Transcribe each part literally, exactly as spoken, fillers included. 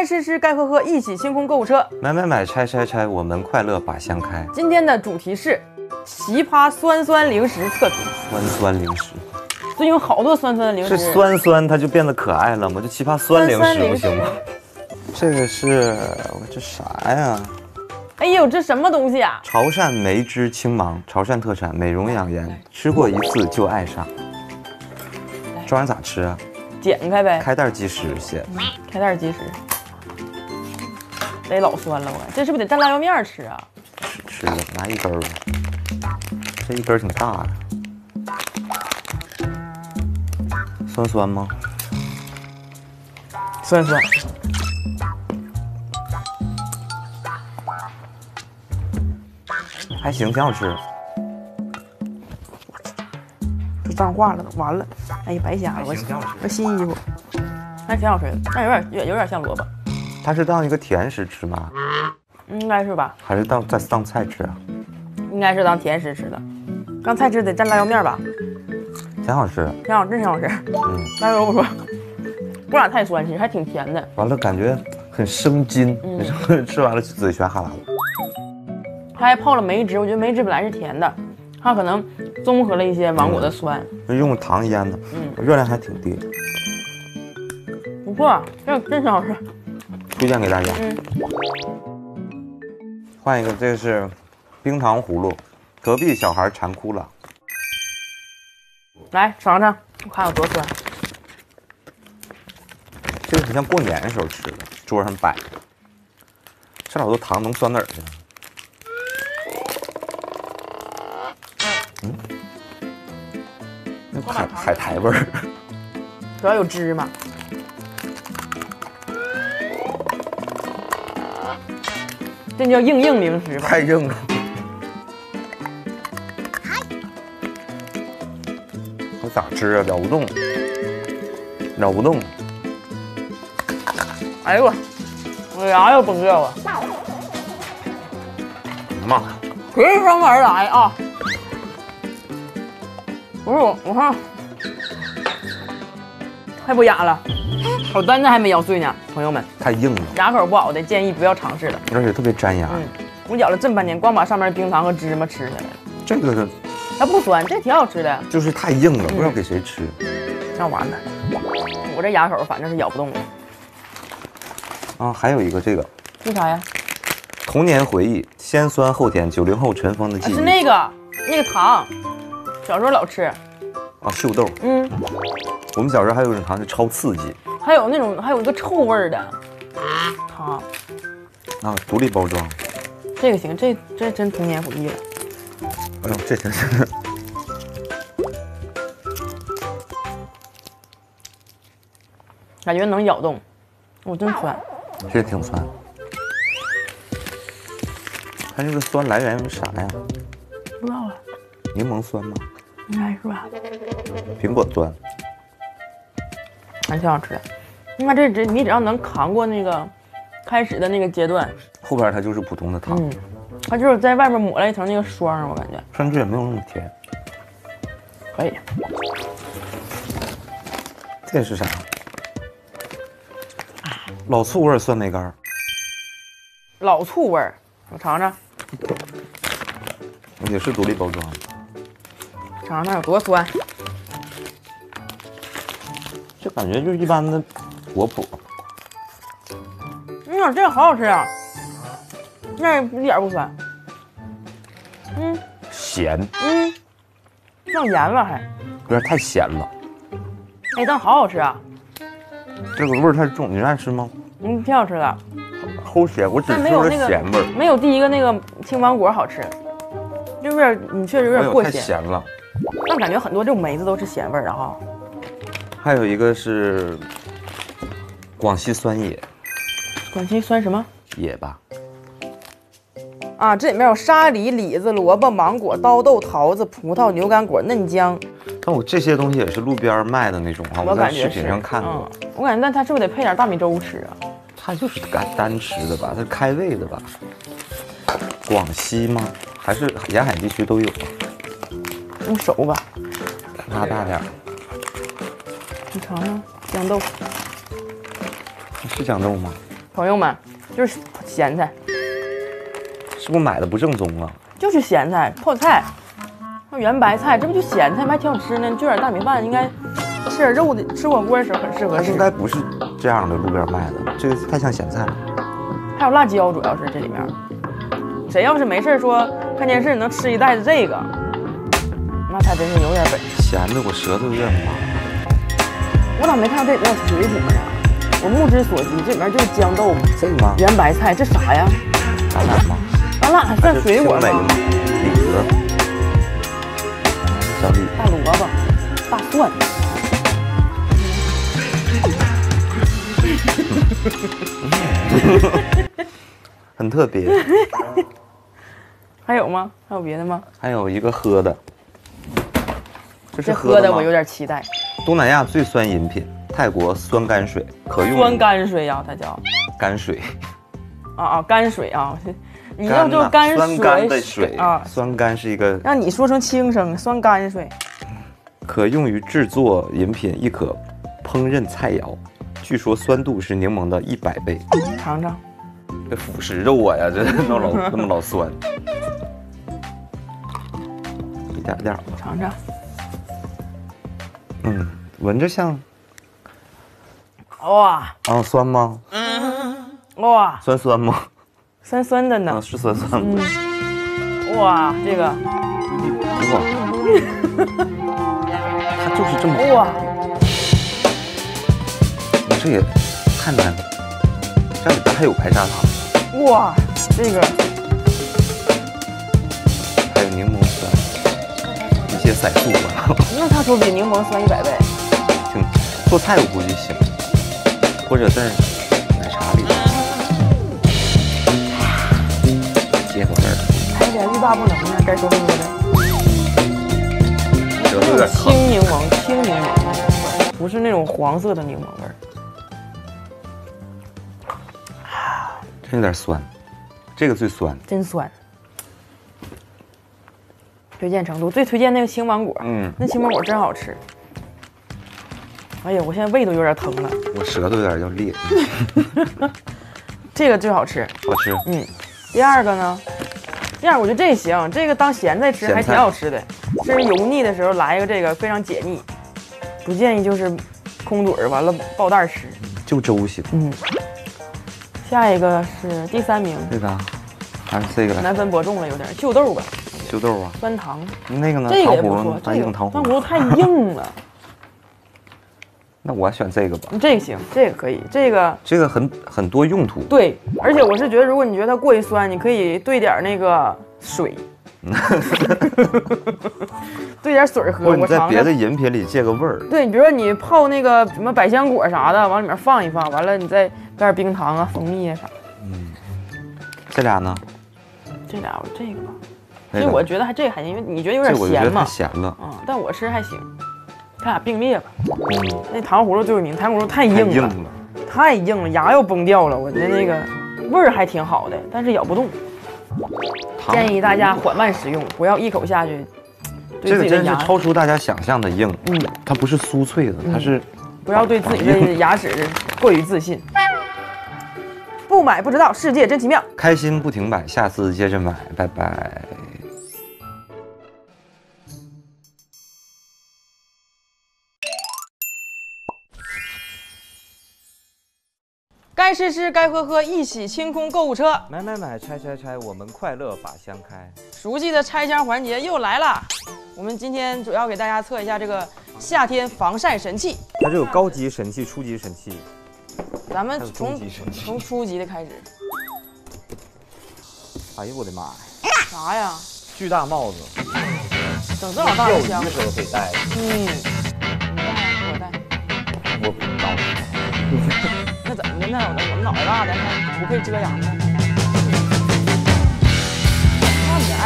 该吃吃，该喝喝，一起清空购物车，买买买，拆拆拆，我们快乐把箱开。今天的主题是奇葩酸酸零食测评。酸酸零食，最近有好多酸酸的零食。是酸酸它就变得可爱了吗？就奇葩酸零食不行吗？这个是我这啥呀？哎呦，这什么东西啊？潮汕梅枝青芒，潮汕特产，美容养颜，吃过一次就爱上。这玩意咋吃啊？ 剪开呗，开袋即食先。开袋即食，得老酸了我，这是不是得蘸辣椒面吃啊？吃的，拿一根吧，这一根挺大的。酸酸吗？酸酸。还行，挺好吃。 脏话了，完了！哎呀，白瞎了，我我新衣服，还挺好吃的，但有点有有点像萝卜。它是当一个甜食吃吗？应该是吧。还是当在当菜吃啊？应该是当甜食吃的，当菜吃得蘸辣椒面吧？挺好吃，挺好，真挺好吃。嗯，辣椒不说，不咋太酸，其实还挺甜的。完了，感觉很生津，嗯、吃完了嘴全哈喇子。它还泡了梅汁，我觉得梅汁本来是甜的。 它可能综合了一些芒果的酸，嗯、用糖腌的，嗯，热量还挺低，不错，这真挺好吃，推荐给大家。嗯、换一个，这个是冰糖葫芦，隔壁小孩馋哭了，来尝尝，我看有多酸。这个很像过年的时候吃的，桌上摆的，这老多糖能酸哪儿去？ 嗯，那海海苔味儿，主要有芝麻。这叫硬硬零食吧？太硬了。我咋吃啊？咬不动，咬不动。哎呦我，我牙要崩掉了。妈，全是生而来啊！ 不是我，我看太不雅了，我单子还没咬碎呢，朋友们。太硬了，牙口不好的建议不要尝试了，而且特别粘牙。嗯，我咬了这么半天，光把上面的冰糖和芝麻吃下来了。这个是它不酸，这挺好吃的。就是太硬了，不知道给谁吃。嗯、那完了，我这牙口反正是咬不动了。啊，还有一个这个是啥呀？童年回忆，先酸后甜，九零后尘封的记忆。啊、是那个那个糖。 小时候老吃，啊，秀豆，嗯，我们小时候还有一种糖就超刺激，还有那种还有一个臭味儿的糖，啊，独立包装，这个行，这这真童年回忆了。哎呦，这真是，感觉能咬动，我、哦、真酸，这挺酸，它这个酸来源于啥呀？不知道啊，柠檬酸吗？ 应该是吧，苹果酸，还挺好吃的。你看这这，你只要能扛过那个开始的那个阶段，后边它就是普通的糖。嗯，它就是在外面抹了一层那个霜，我感觉甚至也没有那么甜。可以。这是啥？老醋味酸梅干。老醋味，我尝尝。也是独立包装。 尝尝有多酸，这感觉就是一般的果脯。嗯，这个好好吃啊，那一点不酸。嗯，咸。嗯，上盐了还，有点太咸了。哎，但好好吃啊。这个味儿太重，你爱吃吗？嗯，挺好吃的。齁咸，我只吃了咸味儿、那个，没有第一个那个青芒果好吃，就是你确实有点过咸，太咸了。 但感觉很多这种梅子都是咸味儿的哈。还有一个是广西酸野，广西酸什么野吧？啊，这里面有沙梨、李子、萝卜、芒果、刀豆、桃子、葡萄、牛肝果、嫩姜。但我这些东西也是路边卖的那种啊，我在视频上看过。嗯、我感觉，但它是不是得配点大米粥吃啊？它就是单单吃的吧，它是开胃的吧？广西吗？还是沿海地区都有？ 用手吧，拉大点儿。你尝尝豇豆，是豇豆吗？朋友们，就是咸菜。是不是买的不正宗啊？就是咸菜、泡菜、圆白菜，这不就咸菜吗？还挺好吃呢。就点大米饭，应该吃点肉的，吃火锅的时候很适合吃。它应该不是这样的，路边卖的，这个太像咸菜了。还有辣椒，主要是这里面。谁要是没事说看电视能吃一袋子这个，那他真是有点本事。咸的我舌头有点麻。我咋没看到这里面有水果呢？我目之所及，这里面就是豇豆、这个吗？圆白菜，这啥呀？橄榄吗？橄榄还算水果吗？李子、小李、大萝卜、大蒜。很特别。还有吗？还有别的吗？还有一个喝的，这是喝的，我有点期待。东南亚最酸饮品，泰国酸泔水，可用。酸泔水呀、啊，它叫泔水。啊啊，泔水啊！你要就泔水。酸泔的水啊，酸泔是一个。让你说成轻声，酸泔水。可用于制作饮品，亦可烹饪菜肴。据说酸度是柠檬的一百倍。尝尝。这腐蚀着我呀！这那老那么老酸。一点点吧，尝尝。嗯，闻着像。哇！啊，酸吗？嗯。哇！酸酸吗？酸酸的呢。啊，是酸酸的。哇，这个。哇！它就是这么。哇！我这也太难了，这里边还有白砂糖。哇，这个。还有柠檬酸。些色素吧，那他说比柠檬酸一百倍。行，做菜我估计行，或者在奶茶里接口味儿。哎呀，欲罢不能啊！该说说的。这有点青柠檬，青柠檬，不是那种黄色的柠檬味儿。真有点酸，这个最酸。真酸。推荐成都，最推荐那个青芒果，嗯，那青芒果真好吃。哎呀，我现在胃都有点疼了，我舌头有点要裂。这个最好吃，好吃。嗯，第二个呢？第二个我觉得这行，这个当咸菜吃还挺好吃的，这是油腻的时候来一个这个非常解腻。不建议就是空嘴儿，完了爆袋吃，就粥行。嗯。下一个是第三名，对吧？还是这个难分伯仲了，有点秀豆吧。秀豆啊，酸糖那个呢？这个也不错，这个糖葫芦太硬了。那我选这个吧。这个行，这个可以，这个这个很很多用途。对，而且我是觉得，如果你觉得它过于酸，你可以兑点那个水，兑点水喝。或者你在别的饮品里借个味儿。对，比如说你泡那个什么百香果啥的，往里面放一放，完了你再加点冰糖啊、蜂蜜啊啥。嗯，这俩呢？这俩我这个吧。这我觉得还这个还行，因为你觉得有点咸嘛，太咸了。嗯，但我吃还行，它俩并列吧。那糖葫芦就是你，糖葫芦太硬了，太硬了，牙要崩掉了。我的那个味儿还挺好的，但是咬不动。建议大家缓慢食用，不要一口下去。这个真是超出大家想象的硬。嗯，它不是酥脆的，它是。不要对自己的牙齿过于自信。不买不知道，世界真奇妙。开心不停买，下次接着买，拜拜。该吃吃，该喝喝，一起清空购物车。买买买，拆拆拆，我们快乐把箱开。熟悉的拆箱环节又来了。我们今天主要给大家测一下这个夏天防晒神器。它这有高级神器、初级神器。咱们从从初级的开始。哎呦我的妈呀！啥呀？巨大帽子。整这老大的箱。钓鱼时候可以戴。嗯。我戴。我不知道。那怎么的呢？我们脑袋大的还不会遮阳呢。看起来，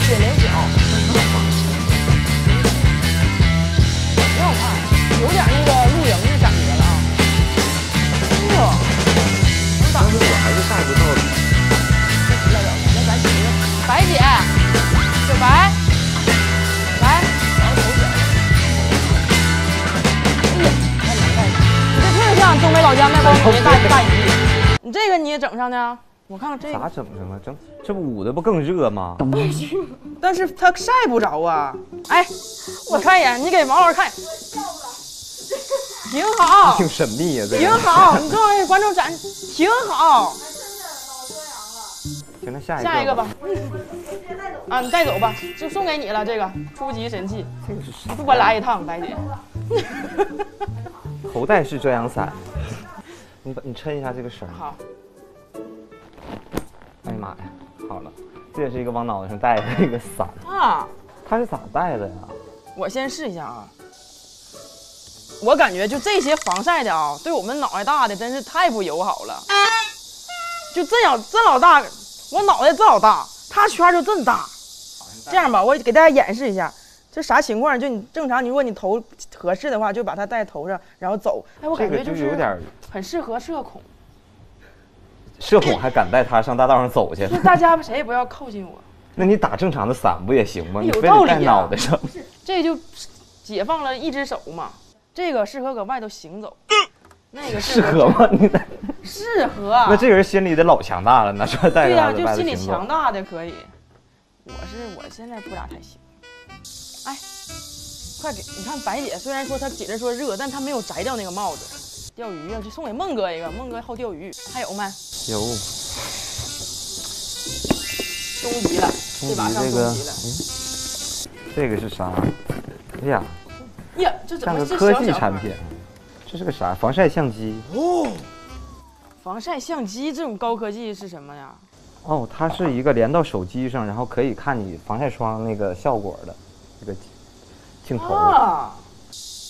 水灵巧，挺好看，有点那个露营的感觉了啊。哇，能挡住。但是我还是晒不到你。来来来，咱姐，白姐，小白，来，我头姐。哎呀，太难看了。像东北老家卖苞米的大大姨。你这个你也整上呢？我看看这个咋整上了？整这不捂的不更热吗？但是它晒不着啊。哎，我看一眼，你给王老师看。 挺好，挺神秘呀、啊，这挺好。你各位观众展挺好。行，那下一个，下一个吧。啊，你带走吧，就送给你了。这个初级神器，这个是啥？不管来一趟，白姐。头戴式遮阳伞，你把你抻一下这个绳。好。哎呀妈呀，好了，这也是一个往脑袋上戴的一个伞啊。它是咋戴的呀？我先试一下啊。 我感觉就这些防晒的啊，对我们脑袋大的真是太不友好了。就这样，这老大，我脑袋这老大，它圈就这么大。这样吧，我给大家演示一下，这啥情况？就你正常，如果你头合适的话，就把它戴头上，然后走。哎，我感觉就是很适合社恐。社恐还敢带它上大道上走去？大家谁也不要靠近我。那你打正常的伞不也行吗？有道理啊。你非得戴脑袋上，这就解放了一只手嘛。 这个适合搁外头行走，那个适合吗？你适合、啊。那这人心里得老强大了，那说带着外头行走。对呀、啊，就心里强大的可以。我是我现在不咋太行。哎，快给你看白姐，虽然说她姐姐说热，但她没有摘掉那个帽子。钓鱼要去送给孟哥一个，孟哥好钓鱼。还有没？有。终极了，这把上终极了。这个是啥？哎呀。 呀，这怎么是科技产品？这是个啥？防晒相机哦，防晒相机这种高科技是什么呀？哦，它是一个连到手机上，然后可以看你防晒霜那个效果的这个镜头。啊！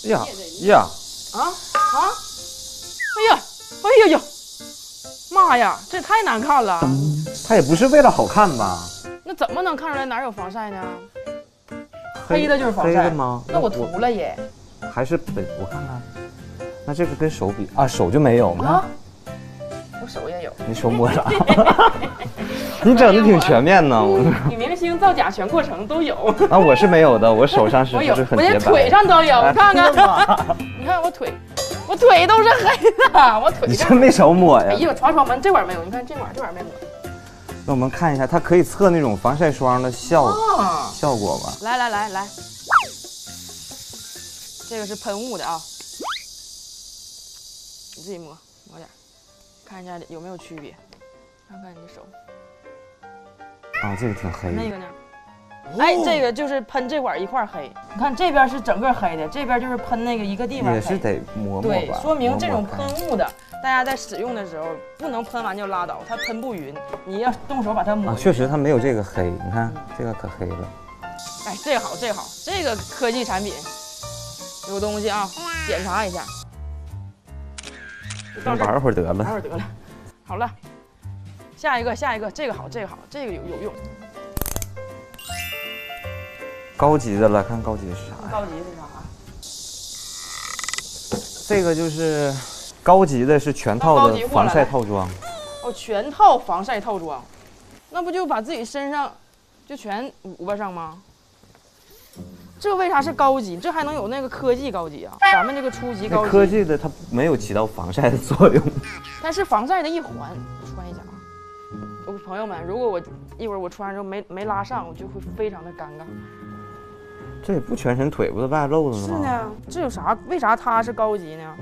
呀呀！啊啊！哎呀！哎呀呀！妈呀，这太难看了！它也不是为了好看吧？那怎么能看出来哪有防晒呢？ 黑的就是防晒黑的吗？那我涂了耶。还是得我看看，那这个跟手比啊，手就没有吗？啊、我手也有。你手摸啥？你整的挺全面呢。女明星造假全过程都有。啊，我是没有的，我手上是我有，是很洁白。我这腿上都有，你看看。你看我腿，我腿都是黑的，我腿。你真没手抹呀？哎呦，床床门这块没有，你看这块这块没抹。 那我们看一下，它可以测那种防晒霜的效、哦、效果吧？来来来来，这个是喷雾的啊，你自己抹抹点，看一下有没有区别。看看你的手，啊，这个挺黑的。那个呢？哦、哎，这个就是喷这块一块黑，你看这边是整个黑的，这边就是喷那个一个地方黑。也是得抹抹吧。对，说明这种喷雾的。 大家在使用的时候不能喷完就拉倒，它喷不匀，你要动手把它抹。啊，确实它没有这个黑，你看这个可黑了。哎，这个好，这个好，这个科技产品有东西啊，检查一下。玩会儿得了，玩会儿得了。好了，下一个，下一个，这个好，这个好，这个有有用。高级的了，看高级的是啥？高级是啥？这个就是。 高级的是全套的防晒套装，哦，全套防晒套装，那不就把自己身上就全捂巴上吗？这为啥是高级？这还能有那个科技高级啊？咱们这个初级高级。科技的它没有起到防晒的作用，但是防晒的一环。我穿一下啊，我朋友们，如果我一会儿我穿上之后没没拉上，我就会非常的尴尬。 这也不全身腿不都外露了吗？是呢，这有啥？为啥它是高级呢？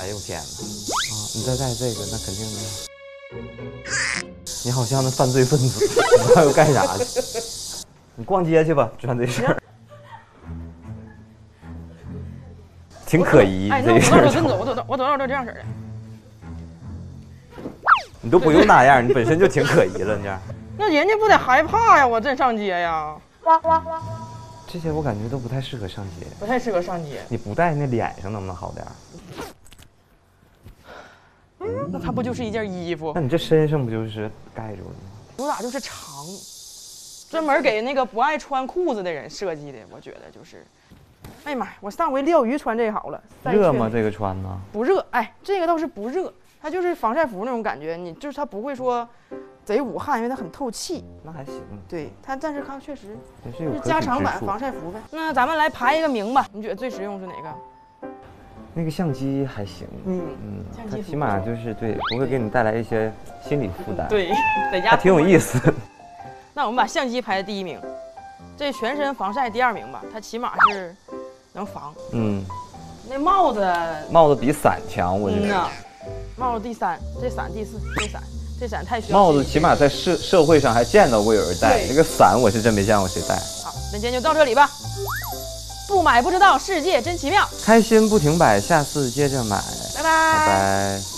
哎呦天哪！啊，你再戴这个，那肯定的。你好像那犯罪分子，你还要干啥去？你逛街去吧，穿这事儿。挺可疑，哎、这事儿。我走，我走，我走，这样式的。你都不用那样，你本身就挺可疑了，你这样。那人家不得害怕呀？我真上街呀！这些我感觉都不太适合上街，不太适合上街。你不戴那脸上能不能好点？ 嗯、那它不就是一件衣服？那你这身上不就是盖住了吗？主打就是长，专门给那个不爱穿裤子的人设计的。我觉得就是，哎呀妈呀，我上回钓鱼穿这好了。热吗？这个穿呢？不热，哎，这个倒是不热，它就是防晒服那种感觉。你就是它不会说贼捂汗，因为它很透气。那还行。对它，但是它确实是加长版防晒服呗。那咱们来排一个名吧，你觉得最实用是哪个？那个相机还行，嗯嗯，它起码就是对，不会给你带来一些心理负担。对，在家还挺有意思。那我们把相机排在第一名，这全身防晒第二名吧，它起码是能防。嗯，那帽子帽子比伞强，我觉得。嗯，帽子第三，这伞第四，这伞。 这伞太需要帽子，起码在社社会上还见到过有人戴。这个伞我是真没见过谁戴。好，那今天就到这里吧。不买不知道，世界真奇妙。开心不停摆，下次接着买。拜拜拜拜。